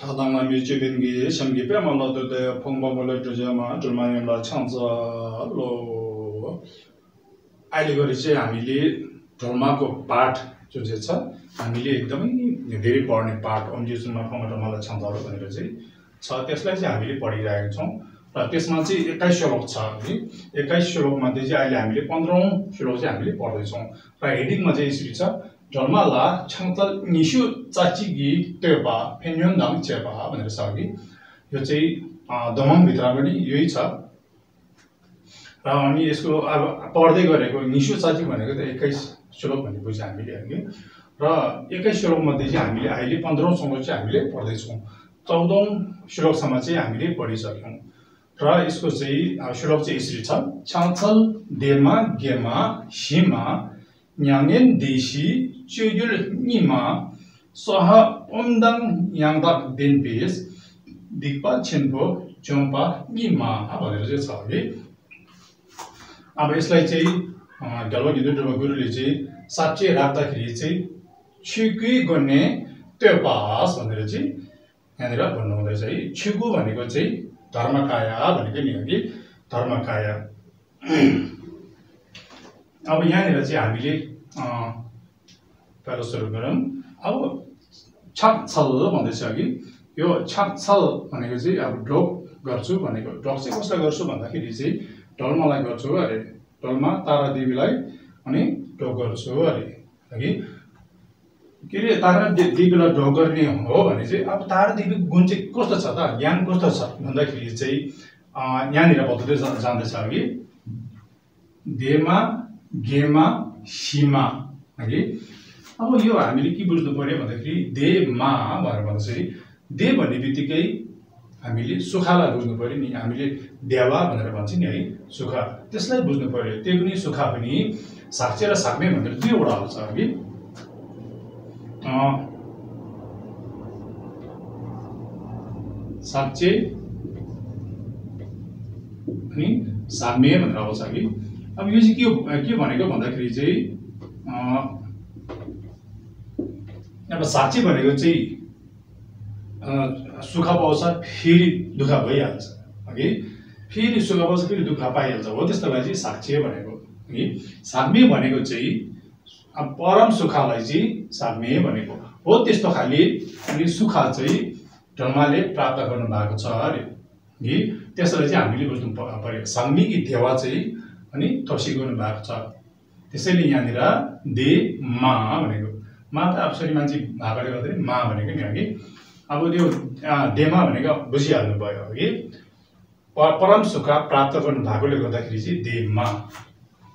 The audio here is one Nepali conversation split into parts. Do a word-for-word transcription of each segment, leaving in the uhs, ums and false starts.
하당만 미치빈기 심기 빼말라도데 펑범을 주제마 줄만이라 창자로 아이리거리지 아밀리 돌마고 파트 주제차 아밀리 एकदम धेरै पढ्ने पार्ट अनजुसमा फमटमाला छान्दारो भनेर चाहिँ छ त्यसलाई चाहिँ हामीले पढिरहेको छौं र त्यसमा चाहिँ एक्काइस श्लोक छ अनि एक्काइस श्लोकमा चाहिँ अहिले हामीले पन्ध्रौं श्लोक चाहिँ हामीले पढ्दै छौं र हेडिङमा चाहिँ यसरी छ जर्माला छान्तर निशु चाचीगी तेबा फेन्योन नाम चेबा भनेर छ कि यो चाहिँ दमम भित्र पनि यही छ र हामी यसको अब पढ्दै गरेको निशु चाची भनेको त एक्काइस श्लोक भन्ने बुझ्छ हामीले हैन र एक्काइस श्लोक मध्ये चाहिँ हामीले अहिले पन्ध्रौं श्लोक चाहिँ हामीले पढ्दै छौं चौधौं श्लोकसम्म चाहिँ हामीले पढिसक्यौं र यसको चाहिँ श्लोक चाहिँ यसरी छ छान्चल देमा गेमा हिमा न्यांगेन देशी चुजुल निमा सह ओमदं यांगदा देनपेस दिपा छिनपो जोंपा निमा भनेर चाहिँ छ है अब यसलाई चाहिँ डलवा गिदुडुवा गुरुले चाहिँ साच्चै राख्दाखेरि चाहिँ छिगु गर्ने तेपास भनेर चाहिँ यहाँनिर भन्नु हुँदैछ है छिगु भनेको चाहिँ धर्मकाया भनेको नि हो कि धर्मकाया अब यहाँनिर चाहिँ हामीले पहिलो सुरु गरौं अब छाकछल भन्दैछ कि यो छाकछल भनेको चाहिँ अब ढोक गर्छु भनेको ढोक चाहिँ कसले गर्छु भन्दाखेरि चाहिँ ढलमालाई गर्छु अरे ढलमा तारा देवीलाई अनि ढोक गर्छु अरे हैन के रे तारा देवीलाई ढोक गर्ने हो भने चाहिँ अब तारा देवीको गुण चाहिँ कस्तो छ त ज्ञान कस्तो छ भन्दाखेरि चाहिँ यहाँनिर भन्दै जाँदैछ कि देमा गेमा सीमा हैन अब यो हामीले के बुझ्नु पर्यो भन्दाखेरि देमा भनेर भन्छ है दे भन्नेबित्तिकै हामीले सुखालाई बुझ्नु पर्यो नि हामीले देवा भनेर भन्छ नि है सुखा त्यसलाई बुझ्नु पर्यो त्यो पनि सुखा पनि साक्षी र साक्मे भनेर दुईवटा हुन्छ है अ साक्षी अनि साक्मे भनेर आउँछ है अब यो चाहिँ के के भनेको भन्दाखेरि चाहिँ अब साच्चै भनेको चाहिँ सुख पाउँछ फेरि दुःख भइहाल्छ है फेरि सुख पाउँछ फेरि दुःख पाइहाल्छ हो त्यस्तोलाई चाहिँ साच्चै भनेको है साम्य भनेको चाहिँ अब परम सुखलाई चाहिँ साम्य भनेको हो त्यस्तो खाली अनि सुख चाहिँ धर्मले प्राप्त गर्नु भएको छ अरे है त्यसलाई चाहिँ हामीले बुझ्नु पर्यो साम्यकी देवा चाहिँ अनि तोसी गर्नु भएको छ त्यसैले यहाँनिर दे मा भनेको मा त अक्षरी मान्छे भागले गर्दै मा भनेको नि हो कि अब यो देमा भनेको बुझिहाल्नु भयो हो कि परम सुख प्राप्त गर्नु भएकोले गर्दाखेरि चाहिँ देमा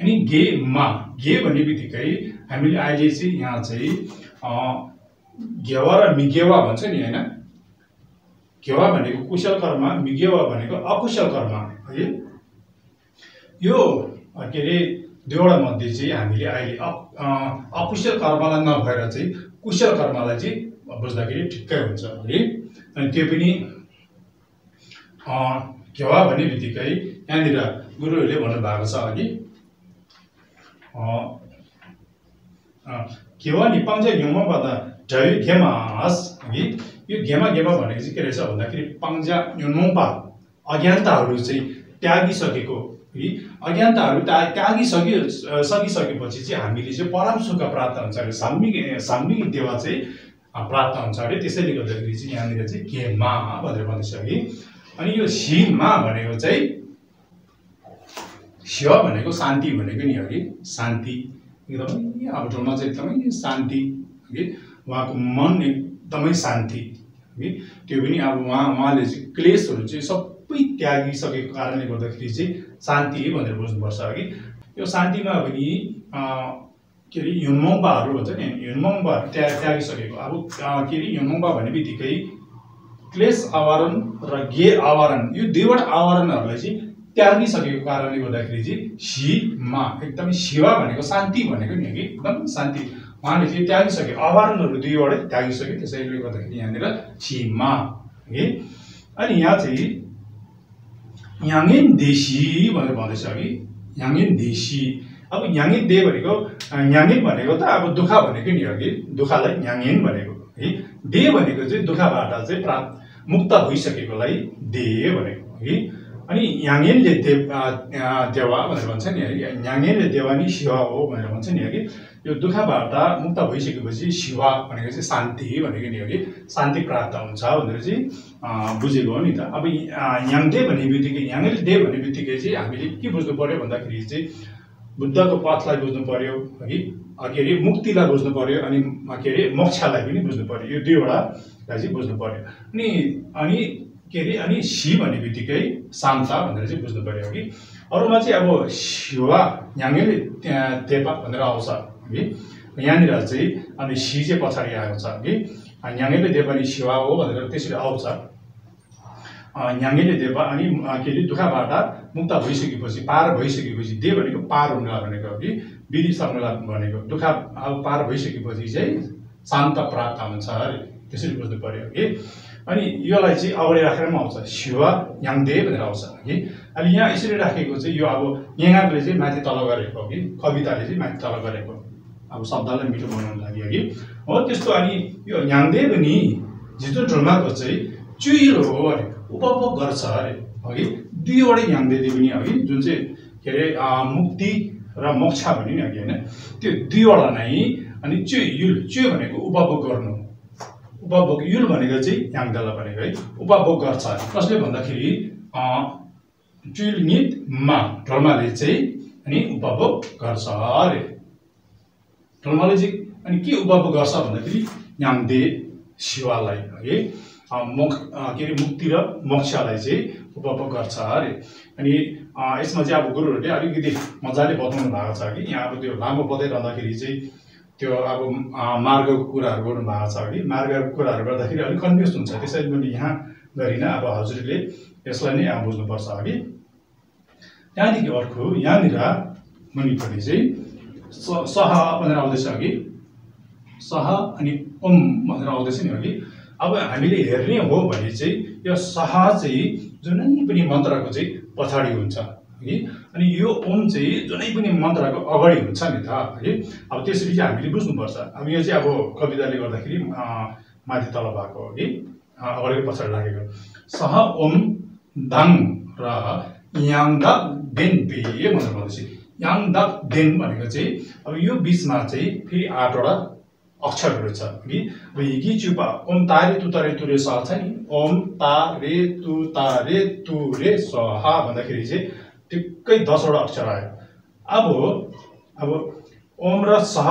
अनि गे मा गे भन्नेबित्तिकै हामीले अहिले चाहिँ यहाँ चाहिँ अ गेवा र मिगेवा भन्छ नि हैन गेवा भनेको कुशल कर्म मिगेवा भनेको अकुशल कर्म है यो के रे दुईवटा मध्ये चाहिँ हामीले अहिले अकुशल कर्मलाई नभएर चाहिँ कुशल कर्मलाई चाहिँ बुझ्दाखेरि ठिकै हुन्छ है अनि त्यो पनि अ केवा भन्ने बित्तिकै यहाँनिर गुरुहरूले भन्नु भएको छ अघि अ केवा नि पाँच यममा बदा जय घेमास है यो घेमा घेमा भनेको चाहिँ के रहेछ भन्दाखेरि पाँच यममा अज्ञानताहरू चाहिँ त्यागिसकेको है अज्ञानताहरु त्यागी सके सकिसकेपछि चाहिँ हामीले चाहिँ परम सुख प्राप्त हुन्छ अरे साम्यिक साम्यिक देवा चाहिँ प्राप्त हुन्छ अरे त्यसैले गर्दाखेरि चाहिँ यहाँनिर चाहिँ के मा भनेर भन्दैछ कि अनि यो सीमा भनेको चाहिँ श भनेको शान्ति भनेको नि हो कि शान्ति एकदमै अब ढोलमा चाहिँ एकदमै शान्ति है वहाको मन एकदमै शान्ति है त्यो पनि अब वहाँ वहाँले चाहिँ क्लेशहरु चाहिँ सबै त्यागिसकेको कारणले गर्दाखेरि चाहिँ शान्ति भनेर बुझ्नुपर्छ कि यो शान्तिमा पनि के रे युनमबाहरू भन्छ नि युनमबा त्या त्यागिसकेको अब के रे युनमबा भन्ने बित्तिकै क्लेश आवरण र गे आवरण यो दुईवटा आवरणहरूलाई चाहिँ त्यागिसकेको कारणले गर्दाखेरि चाहिँ शिमा एकदमै शिवा भनेको शान्ति भनेको नि हो कि एकदम शान्ति उहाँले चाहिँ त्यागिसके आवरणहरू दुईवटा त्यागिसके त्यसैले गर्दाखेरि यहाँनिर शिमा है अनि यहाँ चाहिँ यांगेन देशी भनेर भन्दैछ कि यांगेन देशी अब यांगेन दे भनेको यांगेन भनेको त अब दुखा भनेको नि हो कि दुखालाई यांगेन भनेको है दे भनेको चाहिँ दुःखबाट चाहिँ प्राप्त मुक्त भइसकेकोलाई दे भनेको हो कि अनि यांगेनले देवा भनेर भन्छ नि यांगेनले देवानी शिवा हो भनेर भन्छ नि कि यो दुःखबाट मुक्त भइसकेपछि शिवा भनेको चाहिँ शान्ति भनेको नि हो कि शान्ति प्राप्त हुन्छ भनेर चाहिँ बुझेको हो नि त अब यांगदे भन्नेबित्तिकै यांगेनले दे भन्नेबित्तिकै चाहिँ हामीले के बुझ्नु पर्यो भन्दाखेरि चाहिँ बुद्धको पथलाई बुझ्नु पर्यो है अघिरी मुक्तिलाई बुझ्नु पर्यो अनि केरे मोक्षलाई पनि बुझ्नु पर्यो यो दुईवटा चाहिँ बुझ्नु पर्यो अनि अनि केरे अनि शि भन्नेबित्तिकै शान्ता भनेर चाहिँ बुझ्नु पर्यो कि अरुमा चाहिँ अब शिवा यांगेनले देवा भनेर आउँछ है यहाँनिर चाहिँ अनि शि चाहिँ पछाडी आएको छ कि यांगेनले देवा अनि शिवा हो भनेर त्यसरी आउँछ यांगेनले देवा अनि केले दुःखबाट मुक्त भइसकेपछि पार भइसकेपछि दे भनेको पार हुनुला भनेको हो कि विधि सर्नुला भनेको दुःख अब पार भइसकेपछि चाहिँ शान्त प्राप्त हुन्छ अरे त्यसरी बुझ्नु पर्यो कि अनि योलाई चाहिँ अगाडि राखेर म आउँछ शिवा यांगदे भनेर आउँछ कि अनि यहाँ यसरी राखेको चाहिँ यो अब यहाँले चाहिँ माथि तल गरेको हो कि कविताले चाहिँ माथि तल गरेको अब शब्दलाई मिठो बनाउन लागि कि हो त्यस्तो अनि यो यांगदे पनि जितो ढुलमाको चाहिँ चुइलो हो अरे उपभोग गर्छ अरे अघि दुईवटा यांगदे पनि अघि जुन चाहिँ के अरे मुक्ति र मोक्ष भन्ने अघि हैन त्यो दुईवटा नै अनि चु युल चु भनेको उपभोग गर्नु उपभोग युल भनेको चाहिँ यांगदाला भनेको है उपभोग गर्छ कसले भन्दाखेरि अ चुइल नित मा ढलमाले चाहिँ अनि उपभोग गर्छ अरे ढलमाले चाहिँ अनि के उपभोग गर्छ भन्दाखेरि यांगदे शिवालाई है मोक्ष के अरे मुक्ति र मोक्षलाई चाहिँ उपभोग गर्छ अरे अनि यसमा चाहिँ अब गुरुहरुले अलिकति मजाले बताउनु भएको छ कि यहाँ अब त्यो लामो बताइरहँदाखेरि चाहिँ त्यो अब मार्गको कुराहरु गर्नु भएको छ कि मार्गको कुराहरु गर्दाखेरि अलि कन्फ्युज हुन्छ त्यसैले मैले यहाँ गरिन अब हजुरले यसलाई नै अब बुझ्नु पर्छ अघि त्यहाँदेखि अर्को यहाँनिर मुनिपट्टि चाहिँ सह भनेर आउँदैछ अघि सह अनि ओम भनेर आउँदैछ नि अघि अब हामीले हेर्ने हो भने चाहिँ यो सह चाहिँ जुनै पनि मन्त्रको चाहिँ पछाडी हुन्छ है अनि यो ओम चाहिँ जुनै पनि मन्त्रको अगाडि हुन्छ नि त है अब त्यसरी चाहिँ हामीले बुझ्नु पर्छ अब यो चाहिँ अब कविताले गर्दाखेरि माथि तल भएको हो कि अगाडि पछाडी लागेको सह ओम दाङ र याङ द देन पे भनेर भन्छ याङ द देन भनेको चाहिँ अब यो बीचमा चाहिँ फेरि आठवटा अक्षरहरु छ कि अब यी चुपा ओम तारे तु तारे तुरे स छ नि ओम तारे तु तारे तुरे सहा भन्दाखेरि चाहिँ ठिक्कै दस वटा अक्षर आयो अब अब ओम र सह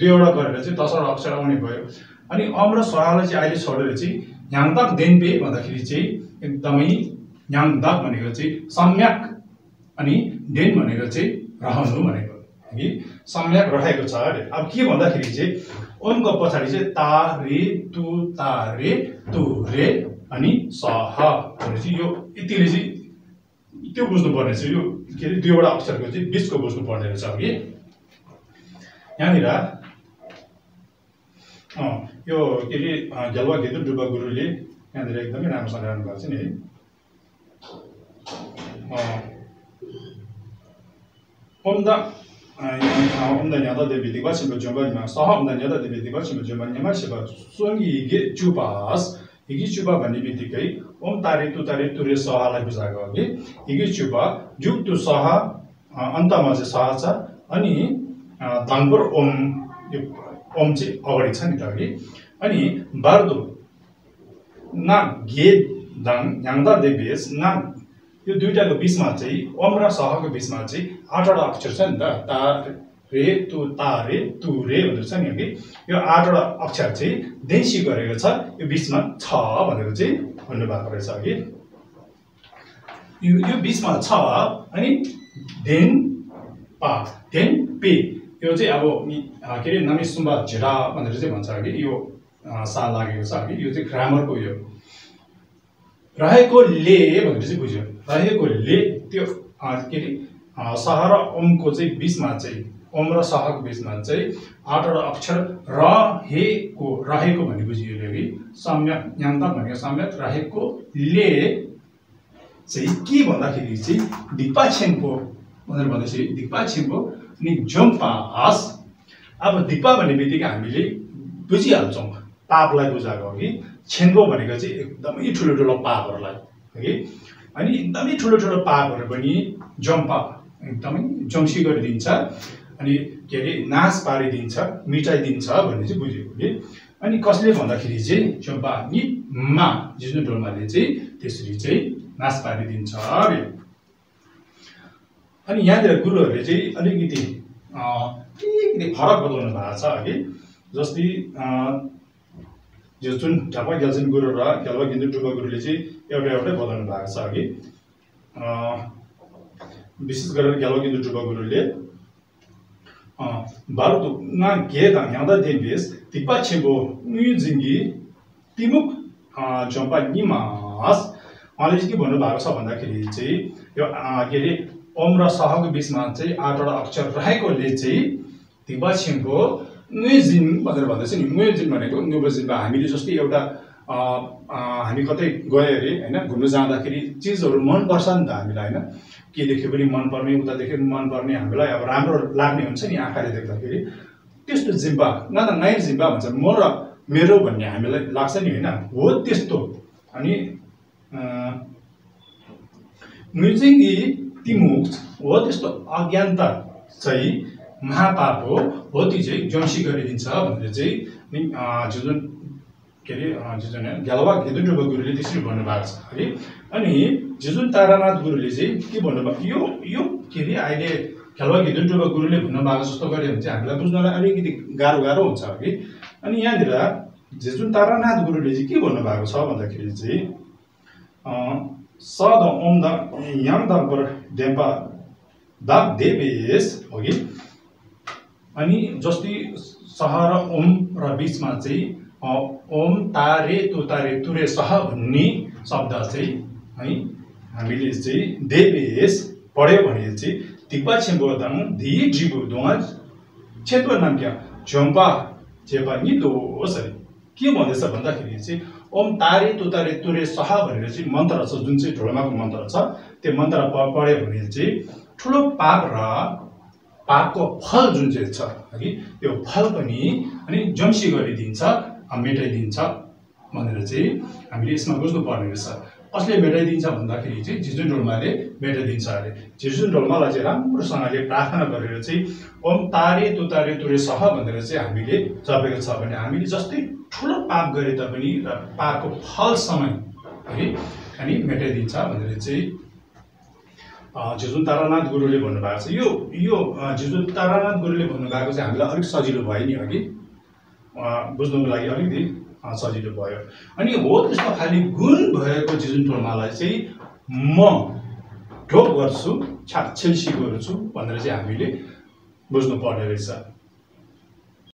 दुईवटा गरेर चाहिँ दस वटा अक्षर आउने भयो अनि ओम र सहलाई चाहिँ अहिले छोडेर चाहिँ यांगदाक देनपे भन्दाखेरि चाहिँ एकदमै यांगदाक भनेको चाहिँ सम्यक अनि देन भनेको चाहिँ रहनु भनेको है सम्यक रहेको छ अरे अब के भन्दाखेरि चाहिँ ओमको पछाडी चाहिँ तारे तु तारे तुरे अनि सह भनेपछि यो यतिले चाहिँ त्यो बुझ्नु पर्ने छ यो के अरे दुईवटा अक्षरको चाहिँ बीचको बुझ्नु पर्ने रहेछ कि यहाँनिर अ यो के अरे जलवा गेदु डुबा गुरुले यहाँनिर एकदमै राम्रोसँग राख्नु भएको छ नि है ओम दा Om the other the Vidiva Shiba Jumba, Saham the other the Vidiva Shiba Jumba, Nimashiba, soon you get Chupas, you get Chuba Banibitiki, Om Tari to Tari to Resaha Laguzagogi, you get Chuba, Juk to Saha, Antamas Sahasa, Ani, Tangur Om Omji, or its sanitary, Ani, Bardu, Nag Gate Dang, Yanda de Bis, Nag. यो दुईटाको बीचमा चाहिँ ओम र सहको बीचमा चाहिँ आठवटा अक्षर छ नि त तारे तु तारे तुरे भनेर छ नि के यो आठवटा अक्षर चाहिँ देशी गरेको छ यो बीचमा छ भनेर चाहिँ भन्नु भएको रहेछ कि यो यो बीचमा छ अनि देन पा देन पे यो चाहिँ अब के अरे नमी सुम्बा झिरा भनेर चाहिँ भन्छ कि यो सा लागेको छ कि यो चाहिँ ग्रामरको यो रहेको ले भनेर चाहिँ बुझ्यो रहेको ले त्यो के अरे सह र ओमको चाहिँ बीचमा चाहिँ ओम र सहको बीचमा चाहिँ आठवटा अक्षर रहेको रहेको भन्ने बुझियो कि सम्यक ज्ञानता भनेको सम्यक रहेको ले चाहिँ के भन्दाखेरि चाहिँ दिपाछेम्पो भनेर भन्दैछ दिपाछेम्पो अनि जोम्पास अब दिपा भन्ने बित्तिकै हामीले बुझिहाल्छौँ पापलाई बुझाएको हो कि छेन्को भनेको चाहिँ एकदमै ठुलो ठुलो पापहरुलाई है अनि एकदमै ठुलो ठुलो पापहरु पनि जम्पा एकदमै जम्सी गरिदिन्छ अनि के अरे नाश पारिदिन्छ मिटाइदिन्छ भन्ने चाहिँ बुझेको के अनि कसले भन्दाखेरि चाहिँ जम्पा नि मा जिसको ढोलमाले चाहिँ त्यसरी चाहिँ नाश पारिदिन्छ अरे अनि यहाँ धेरै गुरुहरुले चाहिँ अलिकति अ अलिकति फरक बताउनु भएको छ है जस्तै जो जुन ठापा ग्याल्छिन गुरु र केलवा हिन्दू टुपा गुरुले चाहिँ एउटा एउटै बताउनु भएको छ अघि अ विशेष गरेर केलवा हिन्दू टुपा गुरुले अ भारत ना गेदा यादा देवेश तिपा छेबो उनी जिंगी तिमुक जम्पा निमास उहाँले के भन्नु भएको छ भन्दाखेरि चाहिँ यो के रे ओम र सहको बीचमा चाहिँ आठवटा अक्षर रहेकोले चाहिँ तिपा छिनको न्युजिन भनेर भन्दैछ नि न्युजिन भनेको न्युजिनमा हामीले जस्तै एउटा अ हामी कतै गए रे हैन घुम्न जाँदाखेरि चीजहरु मन पर्छ नि त हामीलाई हैन के देखे पनि मन पर्ने उता देखे मन पर्ने हामीलाई अब राम्रो लाग्ने हुन्छ नि आँखाले देख्दाखेरि त्यस्तो जिब्बा न त नैर जिब्बा भन्छ म र मेरो भन्ने हामीलाई लाग्छ नि हैन हो त्यस्तो अनि न्युजिन इ तिमुख हो त्यस्तो अज्ञानता चाहिँ महापाप हो हो ती चाहिँ जम्सी गरिदिन्छ भनेर चाहिँ जो जुन के रे जो जुन ग्यालवा गेदुटुबा गुरुले त्यसरी भन्नु भएको छ है अनि जो जुन तारानाथ गुरुले चाहिँ के भन्नु भएको यो यो के रे अहिले ग्यालवा गेदुटुबा गुरुले भन्नु भएको जस्तो गरे भने चाहिँ हामीलाई बुझ्नलाई अलिकति गाह्रो गाह्रो हुन्छ है अनि यहाँतिर जो जुन तारानाथ गुरुले चाहिँ के भन्नु भएको छ भन्दाखेरि चाहिँ अ सद ओम द याम द पर देवा दा देवेश हो कि अनि जस्तै सह र ओम र बीचमा चाहिँ ओम तारे तुतारे तुरे सह भन्ने शब्द चाहिँ है हामीले चाहिँ देवेश पढ्यो भने चाहिँ तिपा छिम्बोदम धी जिबु दोज क्षेत्र नाम क्या जम्पा जेपा नि दोष अरे के भन्दैछ भन्दाखेरि चाहिँ ओम तारे तुतारे तुरे सह भनेर चाहिँ मन्त्र छ जुन चाहिँ ढोलमाको मन्त्र छ त्यो मन्त्र पढ्यो भने चाहिँ ठुलो पाप र पापको फल जुन चाहिँ छ है त्यो फल पनि अनि जम्सी गरिदिन्छ मेटाइदिन्छ भनेर चाहिँ हामीले यसमा बुझ्नु पर्ने रहेछ कसले मेटाइदिन्छ भन्दाखेरि चाहिँ जिजुन ढोलमाले मेटाइदिन्छ अरे जिजुन ढोलमालाई चाहिँ राम्रोसँगले प्रार्थना गरेर चाहिँ ओम तारे तुतारे तुरे सह भनेर चाहिँ हामीले जपेको छ भने हामीले जस्तै ठुलो पाप गरे तापनि र पापको फल समय है अनि मेटाइदिन्छ भनेर चाहिँ जिजुन तारानाथ गुरुले भन्नु भएको छ यो यो जिजुन तारानाथ गुरुले भन्नु भएको चाहिँ हामीलाई अलिक सजिलो भयो नि अघि बुझ्नुको लागि अलिकति सजिलो भयो अनि हो त्यस्तो खाली गुण भएको जिजुन टोलमालाई चाहिँ म ढोक गर्छु छाछेल्सी गर्छु भनेर चाहिँ हामीले बुझ्नु पर्ने रहेछ।